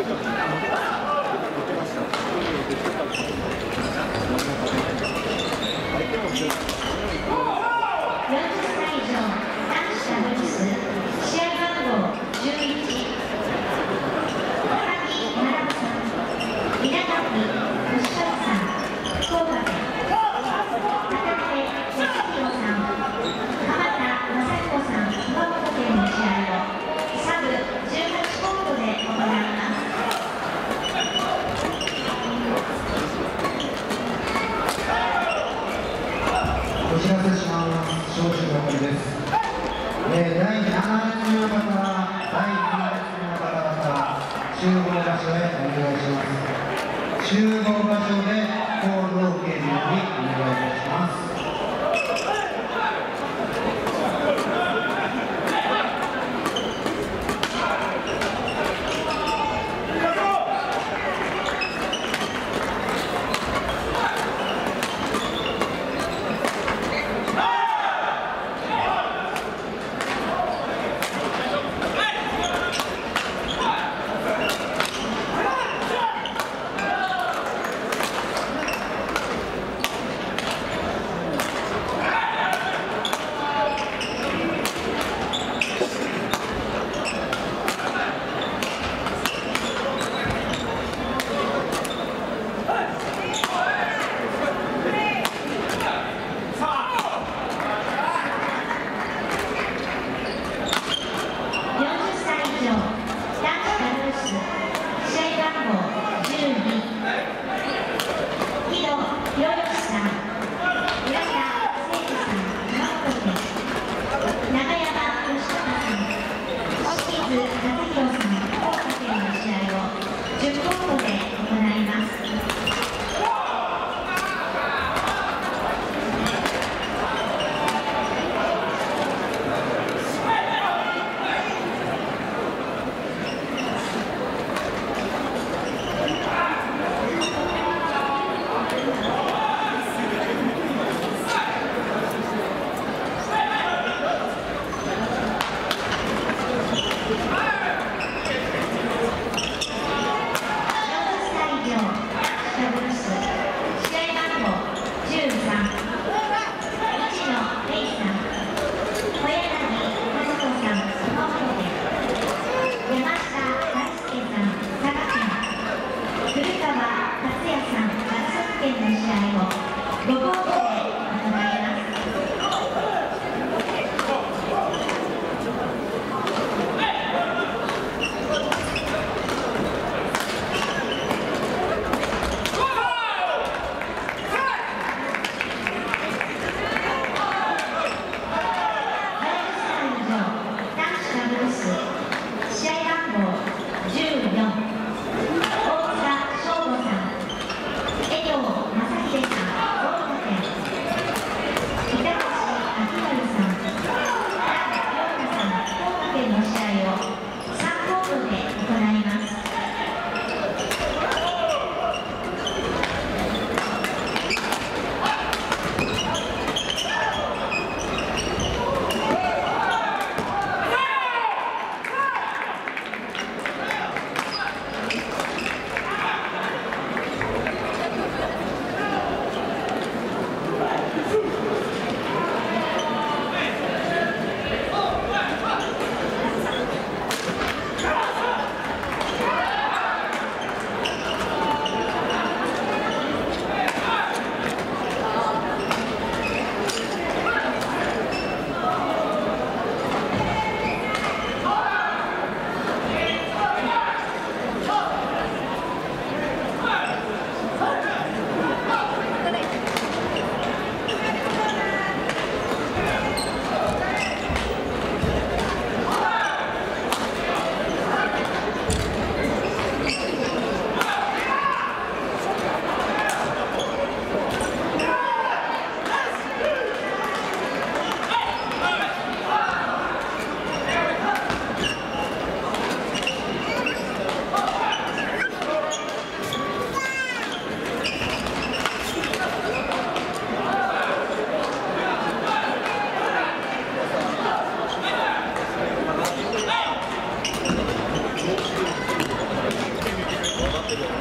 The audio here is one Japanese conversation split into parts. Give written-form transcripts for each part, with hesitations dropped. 4歳以上男子のミス試合番号12。試合番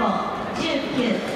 号19